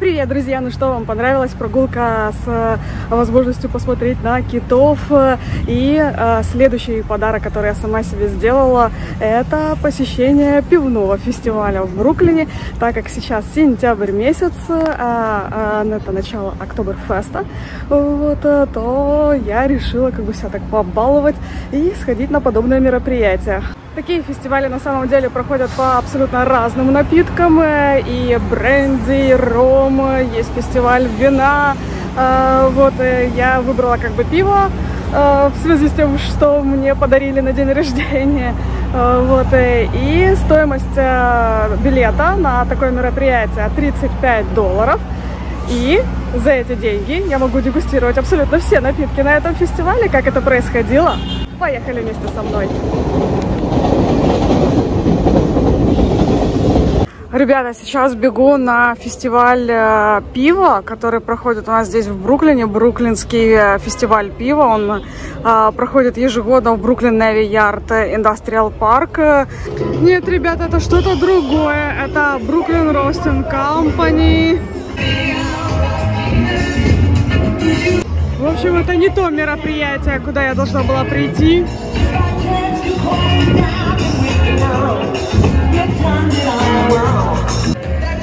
Привет, друзья! Ну что, вам понравилась прогулка с возможностью посмотреть на китов? И следующий подарок, который я сама себе сделала, это посещение пивного фестиваля в Бруклине, так как сейчас сентябрь месяц, это начало Октоберфеста, то я решила как бы себя так побаловать и сходить на подобное мероприятие. Такие фестивали на самом деле проходят по абсолютно разным напиткам, и бренди, и ром, есть фестиваль вина, я выбрала как бы пиво в связи с тем, что мне подарили на день рождения, и стоимость билета на такое мероприятие $35, и за эти деньги я могу дегустировать абсолютно все напитки на этом фестивале, как это происходило. Поехали вместе со мной! Ребята, сейчас бегу на фестиваль пива, который проходит у нас здесь в Бруклине. Бруклинский фестиваль пива. Он проходит ежегодно в Бруклин-Неви-Ярд Индастриал Парк. Нет, ребята, это что-то другое. Это Бруклин Ростинг Компани. В общем, это не то мероприятие, куда я должна была прийти.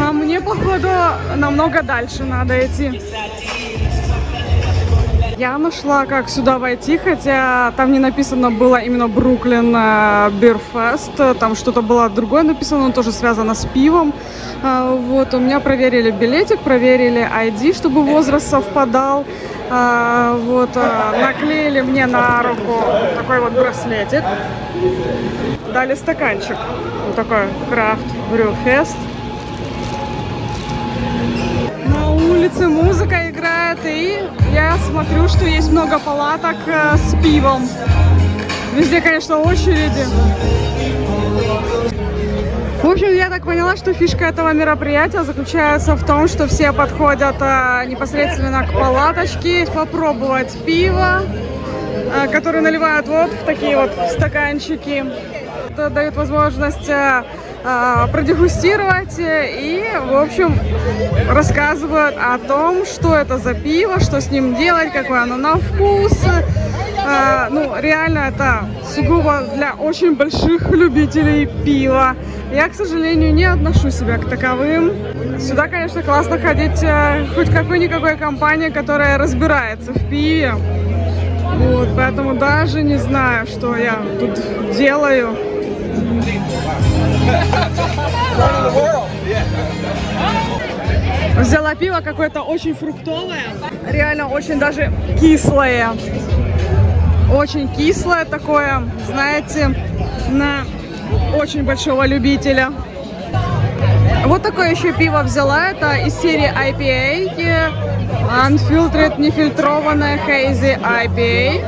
А мне, походу, намного дальше надо идти. Я нашла, как сюда войти, хотя там не написано было именно Brooklyn Beer Fest, там что-то было другое написано, но тоже связано с пивом. У меня проверили билетик, проверили ID, чтобы возраст совпадал. Наклеили мне на руку такой вот браслетик. Дали стаканчик. Вот такой Craft Brew Fest. На улице музыка играет, и я смотрю, что есть много палаток с пивом. Везде, конечно, очереди. В общем, я так поняла, что фишка этого мероприятия заключается в том, что все подходят непосредственно к палаточке, попробовать пиво, которое наливают вот в такие вот стаканчики. Это дает возможность продегустировать и, в общем, рассказывают о том, что это за пиво, что с ним делать, какое оно на вкус. Реально, это сугубо для очень больших любителей пива. Я, к сожалению, не отношу себя к таковым. Сюда, конечно, классно ходить хоть какой-никакой компании, которая разбирается в пиве. Поэтому даже не знаю, что я тут делаю. Взяла пиво какое-то очень фруктовое, реально очень даже кислое. Очень кислое такое, знаете, на очень большого любителя. Вот такое еще пиво взяла, это из серии IPA, Unfiltered, нефильтрованная Hazy IPA.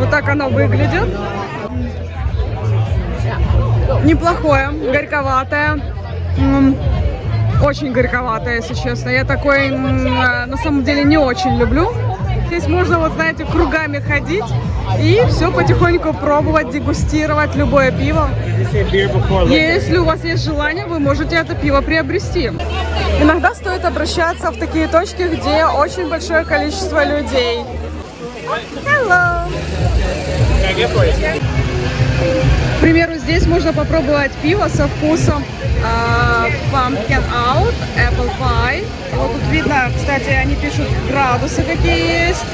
Вот так оно выглядит. Неплохое, горьковатое. Очень горьковатое, если честно. Я такое, на самом деле, не очень люблю. Здесь можно, вот знаете, кругами ходить и все потихоньку пробовать, дегустировать любое пиво. Если у вас есть желание, вы можете это пиво приобрести. Иногда стоит обращаться в такие точки, где очень большое количество людей. Hello. К примеру, здесь можно попробовать пиво со вкусом Pumpkin Out, Apple Pie. Вот тут видно, кстати, они пишут градусы, какие есть.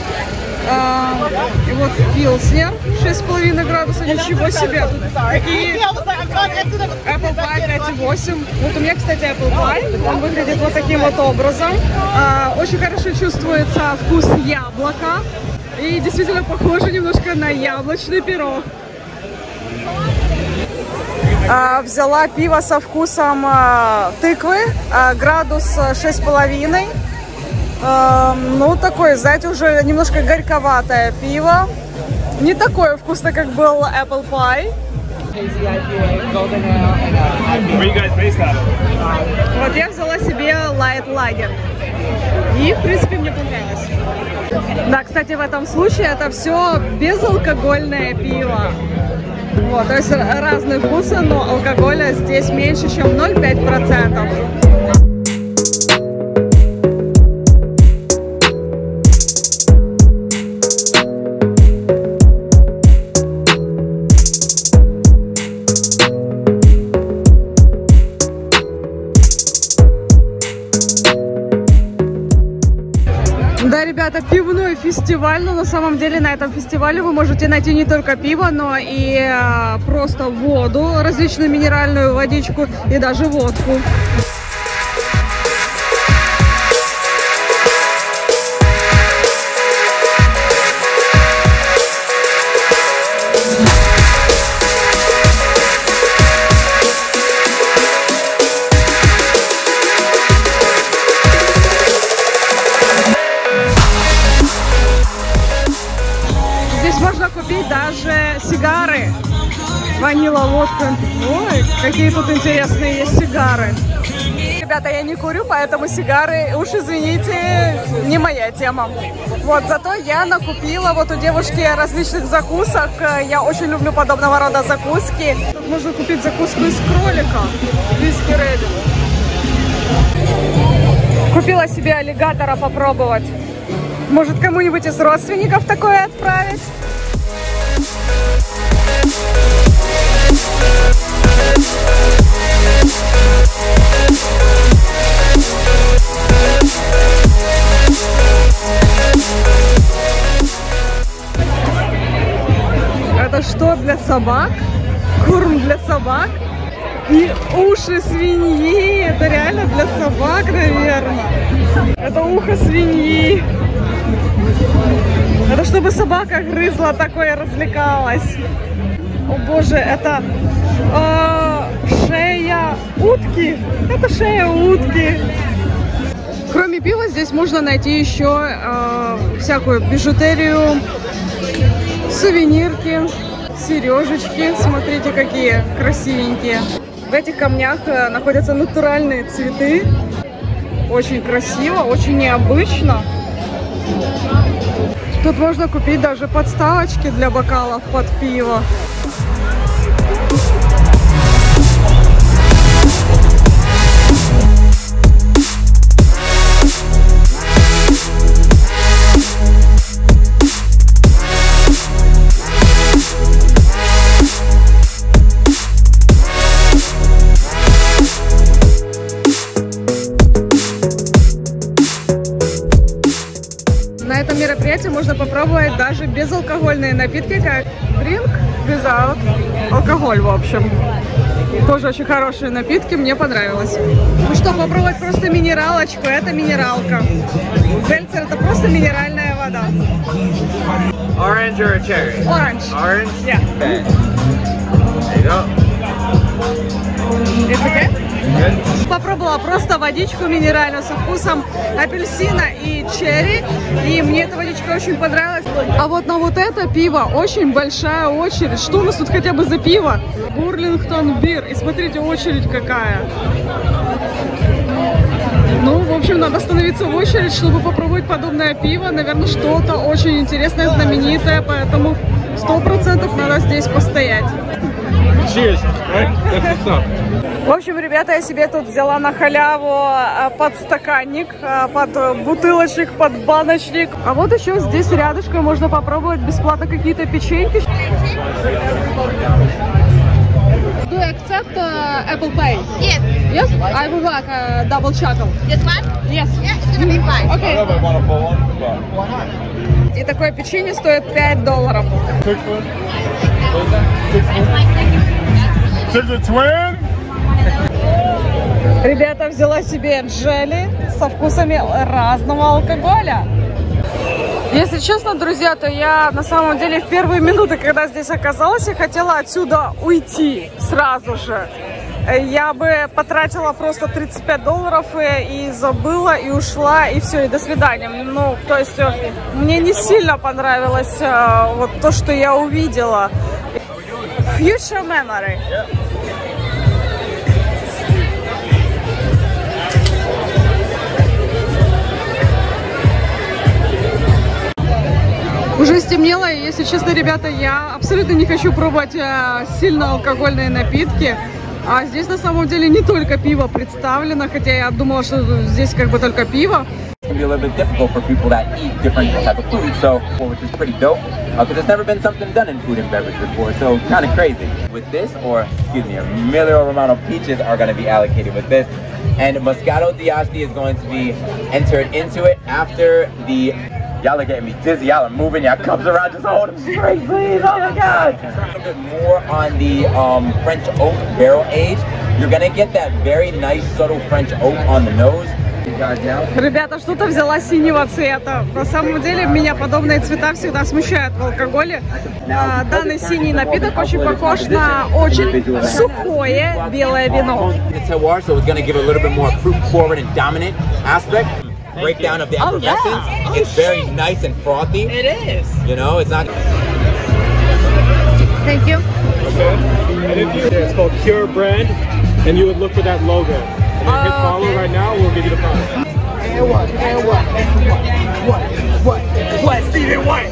И вот Pilsner, 6,5 градуса, ничего себе. И Apple Pie 5,8. Вот у меня, кстати, Apple Pie, он выглядит вот таким вот образом. Очень хорошо чувствуется вкус яблока. И действительно похоже немножко на яблочный пирог. Взяла пиво со вкусом тыквы, градус 6,5. Такое, знаете, уже немножко горьковатое пиво. Не такое вкусное, как был Apple Pie. Вот я взяла себе Light Lager. И, в принципе, мне понравилось. Да, кстати, в этом случае это все безалкогольное пиво. То есть разные вкусы, но алкоголя здесь меньше, чем 0,5%. ребята, пивной фестиваль. Но на самом деле на этом фестивале вы можете найти не только пиво, но и просто воду, различную минеральную водичку и даже водку. Даже сигары, ванила, водка. Ой, какие тут интересные есть сигары. Ребята, я не курю, поэтому сигары, уж извините, не моя тема. Вот, зато я накупила вот у девушки различных закусок. Я очень люблю подобного рода закуски. Тут можно купить закуску из кролика, виски Редин. Купила себе аллигатора попробовать. Может, кому-нибудь из родственников такое отправить? Это что для собак? Корм для собак? И уши свиньи. Это реально для собак, наверное. Это ухо свиньи. Это чтобы собака грызла, такое развлекалась. О боже, это шея утки. Это шея утки. Кроме пива здесь можно найти еще всякую бижутерию, сувенирки, сережечки. Смотрите, какие красивенькие. В этих камнях находятся натуральные цветы. Очень красиво, очень необычно. Тут можно купить даже подставочки для бокалов под пиво. Можно попробовать даже безалкогольные напитки, как drink without алкоголь, в общем. Тоже очень хорошие напитки, мне понравилось. Ну что, попробовать просто минералочку, это минералка. Зельцер — это просто минеральная вода. Orange or cherry? Orange. Orange? Yeah. Okay. There you go. It's okay? Good. Попробовала просто водичку минеральную со вкусом апельсина и черри, и мне эта водичка очень понравилась. А вот на вот это пиво очень большая очередь. Что у нас тут хотя бы за пиво? Burlington Beer. И смотрите, очередь какая. Ну, в общем, надо становиться в очередь, чтобы попробовать подобное пиво. Наверное, что-то очень интересное, знаменитое, поэтому 100% надо здесь постоять. Cheers. В общем, ребята, я себе тут взяла на халяву подстаканник, под бутылочек, под баночник. А вот еще здесь рядышком можно попробовать бесплатно какие-то печеньки. Do you accept Apple Pay? Yes. Yes? I would like a double chocolate. This one? Yes. Yeah, it's gonna be fine. Okay. И такое печенье стоит $5. Ребята, взяла себе джели со вкусами разного алкоголя. Если честно, друзья, то я на самом деле в первые минуты, когда здесь оказалась, я хотела отсюда уйти сразу же. Я бы потратила просто $35 и забыла, и ушла, и все, и до свидания. Ну, то есть мне не сильно понравилось вот то, что я увидела. Future memory. Уже стемнело, и, если честно, ребята, я абсолютно не хочу пробовать сильно алкогольные напитки. А здесь на самом деле не только пиво представлено, хотя я думала, что здесь как бы только пиво. And Moscato di Asti is going to be entered into it after the Y'all are getting me dizzy, y'all are moving, y'all cups around, just hold them straight, please, oh my God! A little bit more on the French oak barrel age. You're gonna get that very nice, subtle French oak on the nose. Ребята, что-то взяла синего цвета. На самом деле, меня подобные цвета всегда смущают в алкоголе. Данный синий напиток очень похож на очень сухое белое вино. Breakdown of the effervescence. Yeah. Oh, it's very nice and frothy. It is. You know, it's not. Thank you. Okay. And if you, it's called Pure Brand, and you would look for that logo. And if you follow right now, we'll give you the prize. And what? And what? And what? What? Stephen White.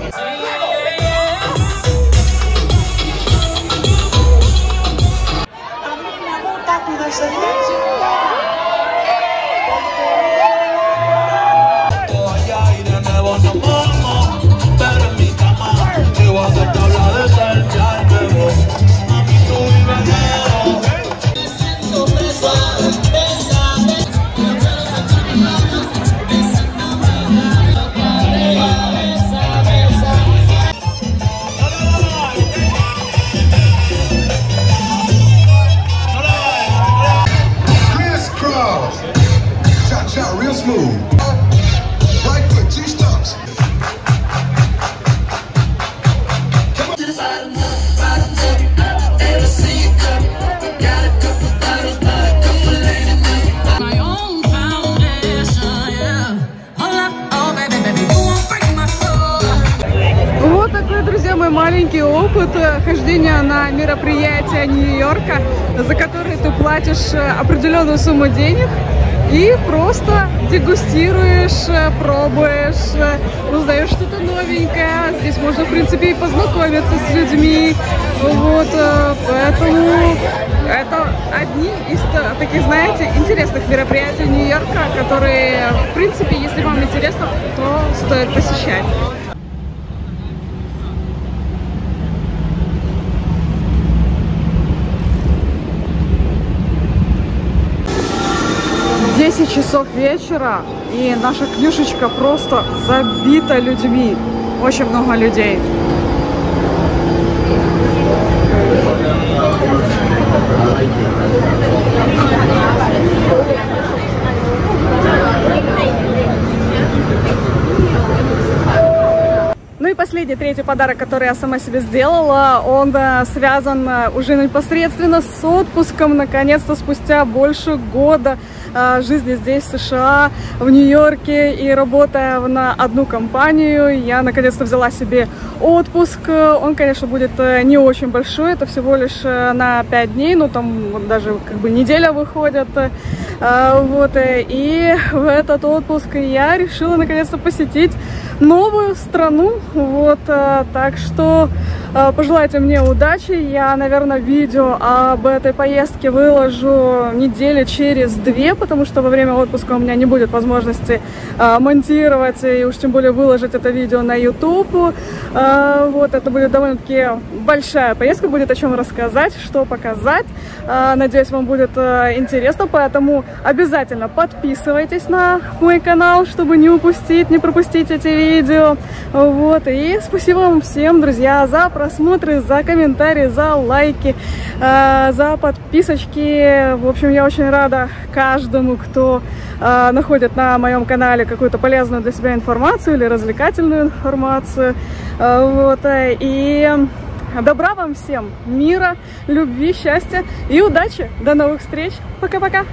Маленький опыт хождения на мероприятия Нью-Йорка, за которые ты платишь определенную сумму денег и просто дегустируешь, пробуешь, узнаешь что-то новенькое. Здесь можно, в принципе, и познакомиться с людьми. Вот, поэтому это одни из таких, знаете, интересных мероприятий Нью-Йорка, которые, в принципе, если вам интересно, то стоит посещать. Часов вечера, и наша клюшечка просто забита людьми. Очень много людей. Ну и последний, третий подарок, который я сама себе сделала, он связан уже непосредственно с отпуском. Наконец-то, спустя больше года жизни здесь, в США, в Нью-Йорке, и работая на одну компанию, я наконец-то взяла себе отпуск. Он, конечно, будет не очень большой, это всего лишь на 5 дней, ну там даже как бы неделя выходит. Вот, и в этот отпуск я решила наконец-то посетить новую страну. Вот, так что пожелайте мне удачи. Я, наверное, видео об этой поездке выложу недели через 2, потому что во время отпуска у меня не будет возможности монтировать и уж тем более выложить это видео на YouTube. Вот, это будет довольно-таки большая поездка, будет о чем рассказать, что показать. Надеюсь, вам будет интересно, поэтому обязательно подписывайтесь на мой канал, чтобы не пропустить эти видео. Вот, и спасибо вам всем, друзья, за просмотры, за комментарии, за лайки, за подписочки. В общем, я очень рада каждому, кто находит на моем канале какую-то полезную для себя информацию или развлекательную информацию. Вот, и добра вам всем, мира, любви, счастья и удачи. До новых встреч. Пока-пока.